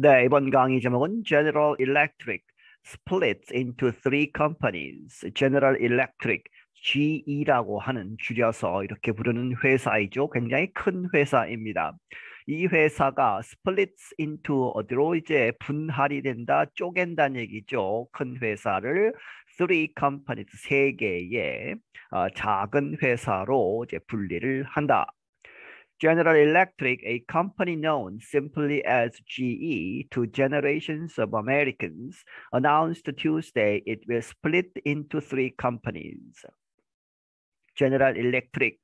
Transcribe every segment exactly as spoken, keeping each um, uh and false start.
The ibon gangi Jamon, General Electric splits into three companies. General Electric, G이라고 하는 줄여서 이렇게 부르는 회사이죠. 굉장히 큰 회사입니다. 이 회사가 splits into 어디로 이제 분할이 된다, 쪼갠다는 얘기죠. 큰 회사를 three companies, 세 개의 어, 작은 회사로 이제 분리를 한다. General Electric, a company known simply as G E to generations of Americans, announced Tuesday it will split into three companies. General Electric,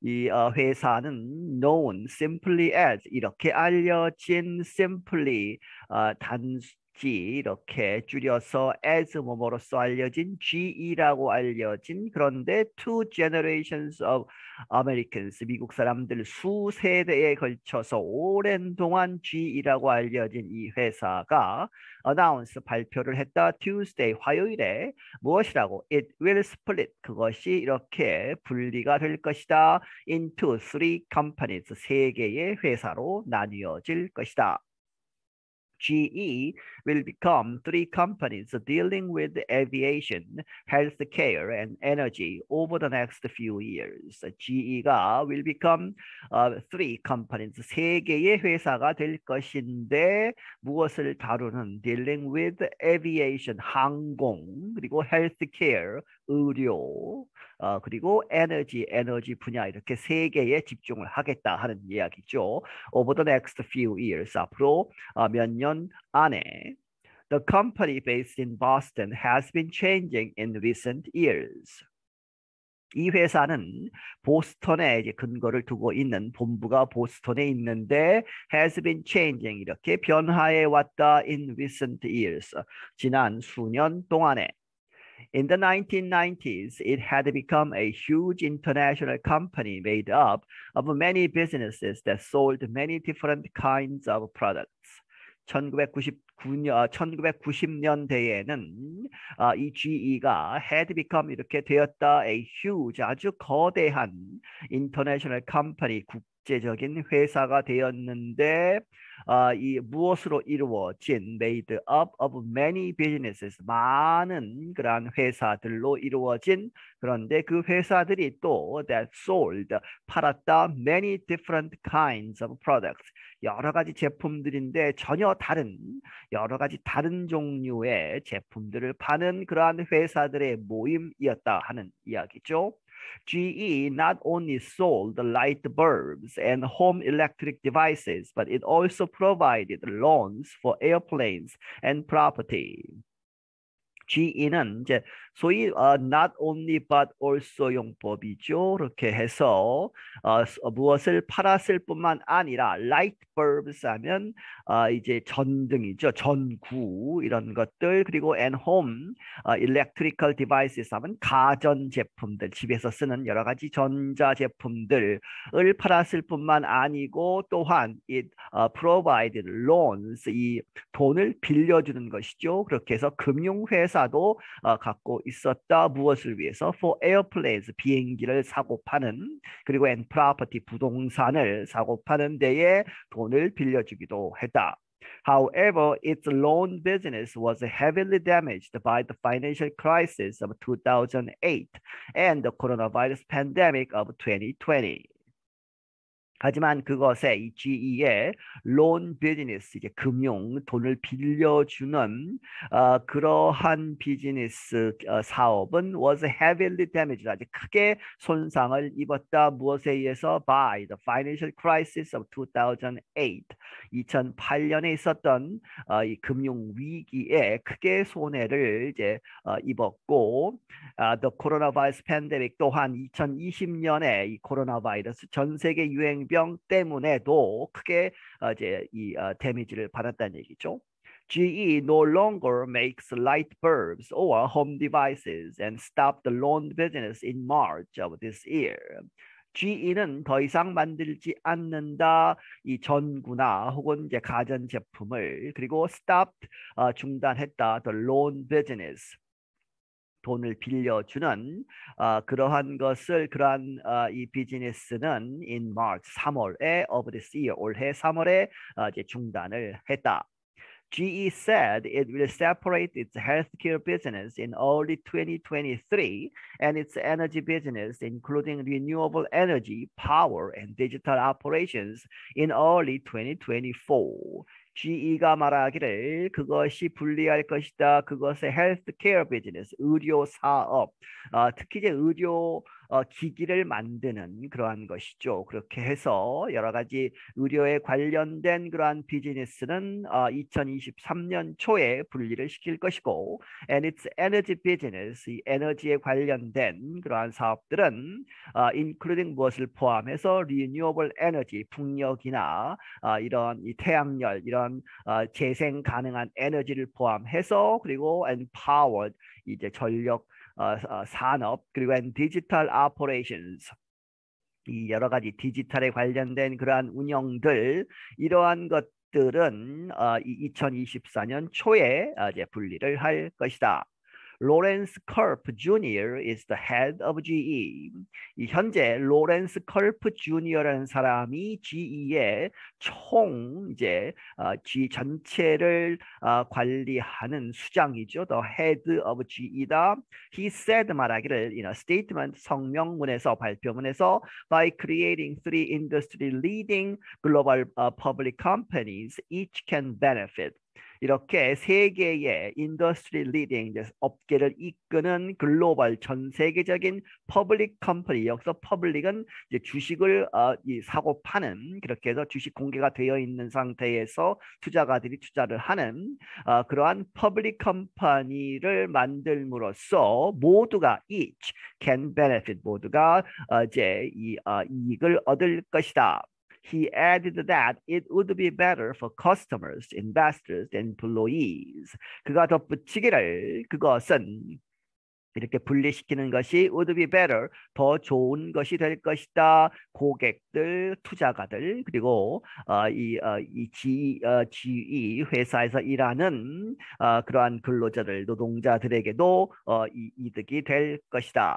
이 회사는 known simply as, 이렇게 알려진 simply, 어, 단순 이렇게 줄여서 as 뭐뭐로서 알려진 G E라고 알려진 그런데 two generations of Americans 미국 사람들 수세대에 걸쳐서 오랜 동안 G E라고 알려진 이 회사가 announce 발표를 했다. Tuesday 화요일에 무엇이라고 it will split 그것이 이렇게 분리가 될 것이다. into three companies 세 개의 회사로 나뉘어질 것이다. G E will become three companies dealing with aviation, healthcare, and energy over the next few years. G E가 will become uh, three companies, 세 개의 회사가 될 것인데 무엇을 다루는 dealing with aviation, 항공, 그리고 healthcare, 의료, 어, 그리고 에너지, 에너지 분야 이렇게 세 개에 집중을 하겠다 하는 이야기죠. Over the next few years, 앞으로 어, 몇 년 안에 The company based in Boston has been changing in recent years. 이 회사는 보스턴에 이제 근거를 두고 있는 본부가 보스턴에 있는데 has been changing 이렇게 변화해 왔다 in recent years. 지난 수년 동안에 In the nineteen nineties, it had become a huge international company made up of many businesses that sold many different kinds of products. 천구백구십구 년, 천구백구십 년대에는 아, 이 G E가 had become 이렇게 되었다. A huge, 아주 거대한 international company, 국제적인 회사가 되었는데 아, 이 무엇으로 이루어진 made up of many businesses, 많은 그런 회사들로 이루어진 그런데 그 회사들이 또 that sold, 팔았다 many different kinds of products, 여러 가지 제품들인데 전혀 다른, 여러 가지 다른 종류의 제품들을 파는 그러한 회사들의 모임이었다 하는 이야기죠. G E not only sold light bulbs and home electric devices, but it also provided loans for airplanes and property. G E는 이제 소위 uh, not only but also 용법이죠. 이렇게 해서 uh, 무엇을 팔았을 뿐만 아니라 light bulbs 하면 uh, 이제 전등이죠. 전구 이런 것들 그리고 and home uh, electrical devices 하면 가전 제품들 집에서 쓰는 여러 가지 전자 제품들을 팔았을 뿐만 아니고 또한 it uh, provided loans 이 돈을 빌려주는 것이죠. 그렇게 해서 금융회사도 uh, 갖고 있었다. 무엇을 위해서? For airplanes, 비행기를 사고 파는, 그리고 and property, 부동산을 사고 파는 데에 돈을 빌려주기도 했다. However, its loan business was heavily damaged by the financial crisis of two thousand eight and the coronavirus pandemic of twenty twenty. 하지만 그것의 G E의 loan business, 이제 금융, 돈을 빌려주는 어, 그러한 비즈니스 어, 사업은 was heavily damaged, 아주 크게 손상을 입었다. 무엇에 의해서? By the financial crisis of two thousand eight, 이천팔 년에 있었던 어, 이 금융 위기에 크게 손해를 이제 어, 입었고 어, the coronavirus pandemic 또한 이천이십 년에 이 코로나 바이러스 전 세계 유행 병 때문에도 크게 이제 이 데미지를 받았다는 얘기죠. G E no longer makes light bulbs or home devices and stopped the loan business in March of this year. G E는 더 이상 만들지 않는다. 이 전구나 혹은 이제 가전 제품을 그리고 stopped 어, 중단했다. The loan business. 돈을 빌려주는 어, 그러한 것을 그러한 어, 이 비즈니스는 in March, 삼월에 of this year, 올해 삼월에 어, 이제 중단을 했다. G E said it will separate its healthcare business in early twenty twenty-three and its energy business, including renewable energy, power, and digital operations, in early twenty twenty-four. G E가 말하기를 그것이 분리할 것이다. 그것의 헬스케어 비즈니스, 의료 사업, 어, 특히 이제 의료 어, 기기를 만드는 그러한 것이죠. 그렇게 해서 여러 가지 의료에 관련된 그러한 비즈니스는 어, 이천이십삼 년 초에 분리를 시킬 것이고, and its energy business, 이 에너지에 관련된 그러한 사업들은 어, including 무엇을 포함해서 renewable energy, 풍력이나 어, 이런 이 태양열, 이런 어, 재생 가능한 에너지를 포함해서, 그리고 and powered 이제 전력 어, 어, 산업, 그리고 and digital operations 이 여러 가지 디지털에 관련된 그러한 운영들, 이러한 것들은 어, 이천이십사 년 초에 어, 이제 분리를 할 것이다. Lawrence Culp Junior is the head of G E. 이 현재 Lawrence Culp Junior라는 사람이 G E의 총 이제 어, G 전체를 어, 관리하는 수장이죠. The head of G E다. He said 말하기를 in a statement, 성명문에서 발표문에서, by creating three industry-leading global uh, public companies, each can benefit. 이렇게 세 개의 인더스트리 리딩, 업계를 이끄는 글로벌 전 세계적인 퍼블릭 컴퍼니, 여기서 퍼블릭은 이제 주식을 어, 이 사고 파는, 그렇게 해서 주식 공개가 되어 있는 상태에서 투자가들이 투자를 하는 어, 그러한 퍼블릭 컴퍼니를 만들므로써 모두가 each can benefit, 모두가 어, 이제 이, 어, 이익을 얻을 것이다. He added that it would be better for customers, investors, and employees. 그가 덧붙이기를 그것은 이렇게 분리시키는 것이 would be better, 더 좋은 것이 될 것이다. 고객들, 투자가들, 그리고 어, 이, 어, 이 G, 어, G E 회사에서 일하는 어, 그러한 근로자들, 노동자들에게도 어, 이, 이득이 될 것이다.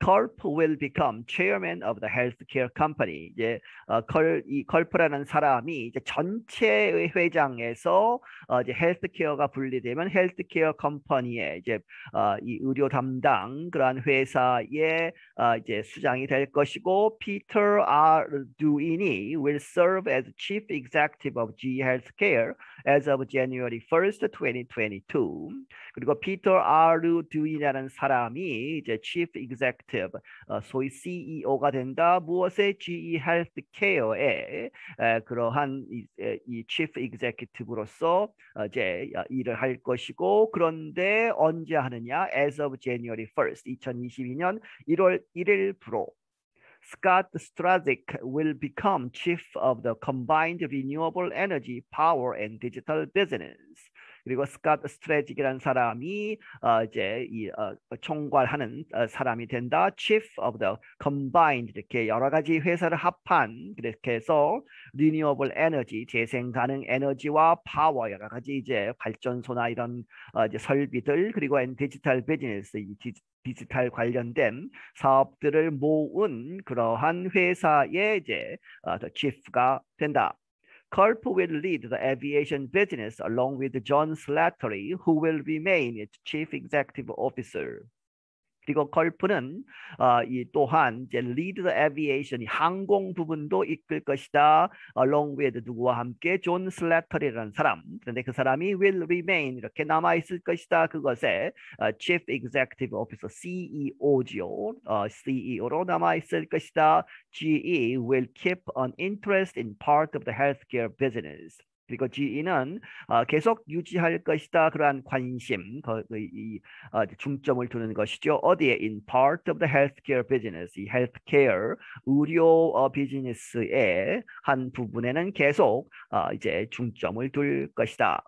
Culp will become chairman of the healthcare company. 이제 어, 컬, 이 컬프라는 사람이 이제 전체 회장에서 어, 이제 헬스케어가 분리되면 헬스케어 컴퍼니의 이제 어, 이 의료 담당 그러한 회사의 어, 이제 수장이 될 것이고, Peter Arduini will serve as chief executive of G E Healthcare as of January first, twenty twenty-two. 그리고 Peter Arduini라는 사람이 이제 chief executive 어, 소위 C E O가 된다. 무엇의 G E 헬스케어의 에, 그러한 이, 에, 이 Chief Executive로서 어, 이제 일을 할 것이고, 그런데 언제 하느냐? As of January first, 이천이십이 년 일월 일일부로. Scott Strazik will become Chief of the Combined Renewable Energy, Power and Digital Business. 그리고 스콧 스트래직이라는 사람이 어, 이제 이, 어, 총괄하는 어, 사람이 된다. Chief of the Combined, 이렇게 여러 가지 회사를 합한, 그렇게 해서 Renewable Energy, 재생 가능 에너지와 Power, 여러 가지 이제 발전소나 이런 어, 이제 설비들, 그리고 Digital Business, 이 디지, 디지털 관련된 사업들을 모은 그러한 회사의 이제 어, Chief가 된다. Culp will lead the aviation business along with John Slattery, who will remain its chief executive officer. 그리고 컬프는 어, 이 또한 이제 lead the aviation, 항공 부분도 이끌 것이다. along with 누구와 함께 존 슬래터리라는 사람. 그런데 그 사람이 will remain, 이렇게 남아 있을 것이다. 그것의 어, chief executive officer, C E O지요. 어, C E O로 남아 있을 것이다. G E will keep an interest in part of the healthcare business. 그리고 G E는 어, 계속 유지할 것이다. 그러한 관심, 그, 이, 어, 중점을 두는 것이죠. 어디에? In part of the healthcare business, 이 헬스케어, 의료 어, 비즈니스의 한 부분에는 계속 어, 이제 중점을 둘 것이다.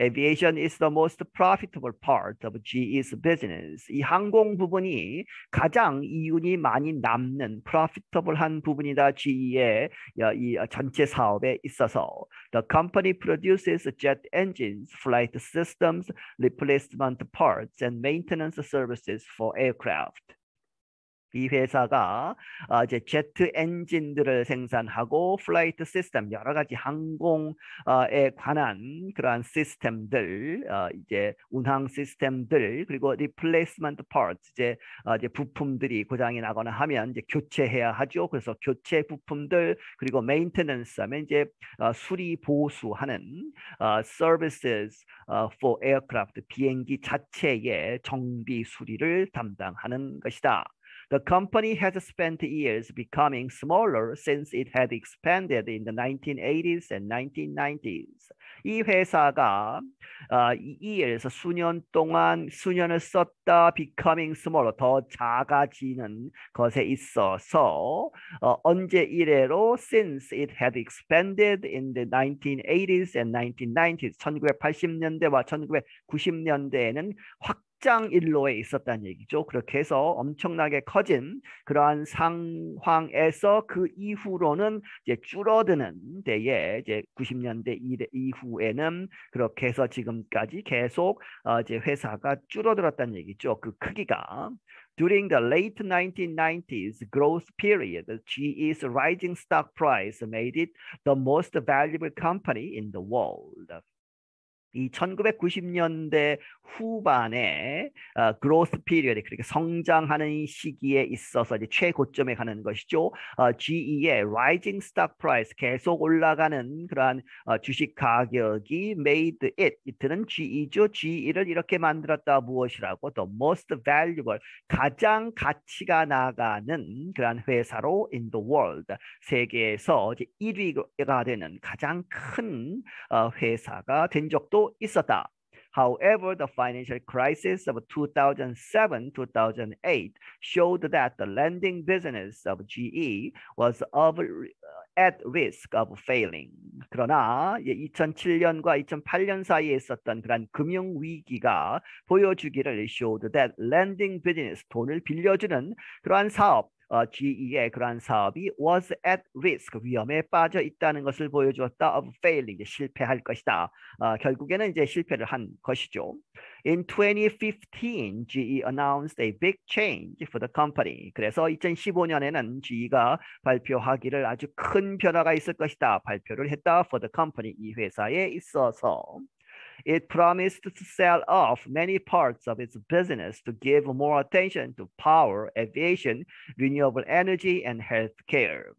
Aviation is the most profitable part of G E's business. 이 항공 부분이 가장 이윤이 많이 남는 profitable한 부분이다. G E의 이 전체 사업에 있어서. The company produces jet engines, flight systems, replacement parts, and maintenance services for aircraft. 이 회사가 어, 이제 제트 엔진들을 생산하고 플라이트 시스템 여러 가지 항공에 관한 그러한 시스템들 어, 이제 운항 시스템들 그리고 리플레이스먼트 파츠 이제 어, 이제 부품들이 고장이 나거나 하면 이제 교체해야 하죠. 그래서 교체 부품들 그리고 메인테넌스 하면 이제 어, 수리 보수하는 어, 서비스 어, for aircraft 비행기 자체의 정비 수리를 담당하는 것이다. The company has spent years becoming smaller since it had expanded in the nineteen eighties and nineteen nineties. 이 회사가 uh, years, 수년 동안, 수년을 썼다, becoming smaller, 더 작아지는 것에 있어서 uh, 언제 이래로 since it had expanded in the nineteen eighties and nineteen nineties, 천구백팔십 년대와 천구백구십 년대에는 확 확장일로에 있었다는 얘기죠. 그렇게 해서 엄청나게 커진 그러한 상황에서 그 이후로는 이제 줄어드는 데에 이제 구십 년대 이후에는 그렇게 해서 지금까지 계속 어 이제 회사가 줄어들었다는 얘기죠. 그 크기가. During the late nineteen nineties growth period, G E's rising stock price made it the most valuable company in the world. 이 천구백구십 년대 후반에 어, growth period, 그러니까 성장하는 시기에 있어서 이제 최고점에 가는 것이죠. 어, G E의 rising stock price, 계속 올라가는 그러한 어, 주식 가격이 made it, 이트는 G E죠. G E를 이렇게 만들었다 무엇이라고 the most valuable, 가장 가치가 나가는 그러한 회사로 in the world, 세계에서 이제 일 위가 되는 가장 큰 어, 회사가 된 적도 있었다. However, the financial crisis of two thousand seven two thousand eight showed that the lending business of G E was of, at risk of failing. 그러나 이천칠 년과 이천팔 년 사이에 있었던 그런 금융 위기가 보여주기를 showed that lending business, 돈을 빌려주는 그러한 사업, 어, G E의 그러한 사업이 was at risk, 위험에 빠져 있다는 것을 보여주었다. of failing, 실패할 것이다. 어, 결국에는 이제 실패를 한 것이죠. In twenty fifteen, G E announced a big change for the company. 그래서 이천십오 년에는 G E가 발표하기를 아주 큰 변화가 있을 것이다. 발표를 했다. For the company, 이 회사에 있어서. It promised to sell off many parts of its business to give more attention to power, aviation, renewable energy, and healthcare.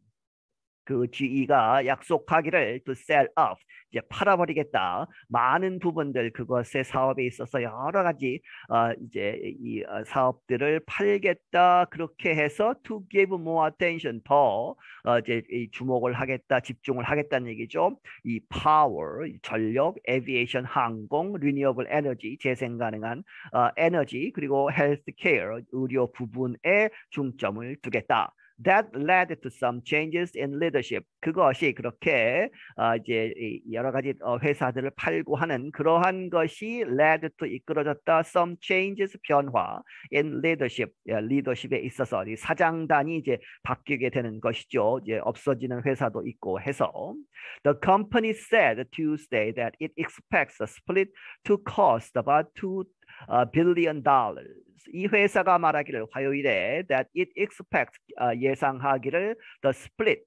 그 G E가 약속하기를 to sell off, 이제 팔아버리겠다. 많은 부분들 그것의 사업에 있어서 여러 가지 어, 이제 이 사업들을 팔겠다. 그렇게 해서 to give more attention, 더 어, 이제 이 주목을 하겠다, 집중을 하겠다는 얘기죠. 이 power, 전력, aviation, 항공, renewable energy, 재생 가능한 어, 에너지, 그리고 healthcare, 의료 부분에 중점을 두겠다. That led to some changes in leadership. 그것이 그렇게 어, 이제 여러 가지 회사들을 팔고 하는 그러한 것이 led to 이끌어졌다. Some changes, 변화 in leadership, leadership에 있어서 사장단이 이제 바뀌게 되는 것이죠. 이제 없어지는 회사도 있고 해서. The company said Tuesday that it expects a split to cost about two. Uh, billion dollars. 이 회사가 말하기를 화요일에 that it expects uh, 예상하기를 the split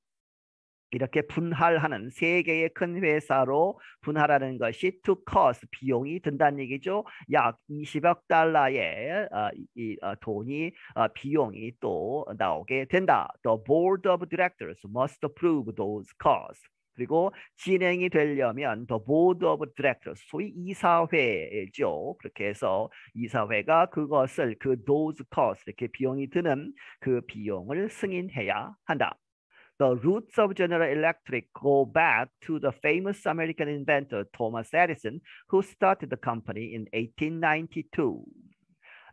이렇게 분할하는 세 개의 큰 회사로 분할하는 것이 to cost 비용이 든다는 얘기죠. 약 이십억 달러의 어, 이, 어, 돈이 어, 비용이 또 나오게 된다. The board of directors must approve those costs. 그리고 진행이 되려면 더 보드 오브 디렉터 소위 이사회죠. 그렇게 해서 이사회가 그것을 그 those costs 이렇게 비용이 드는 그 비용을 승인해야 한다. The roots of General Electric go back to the famous American inventor Thomas Edison, who started the company in eighteen ninety-two.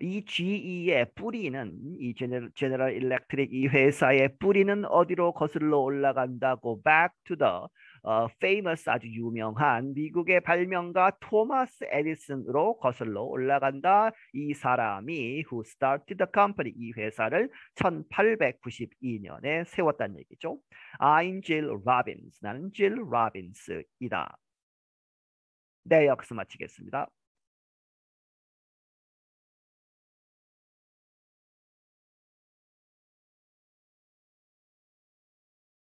이 G E의 뿌리는 이 General Electric 이 회사의 뿌리는 어디로 거슬러 올라간다고 back to the uh, famous 아주 유명한 미국의 발명가 토마스 에디슨으로 거슬러 올라간다. 이 사람이 who started the company 이 회사를 천팔백구십이 년에 세웠다는 얘기죠. I'm Jill Robbins. 나는 Jill Robbins이다. 네, 여기서 마치겠습니다.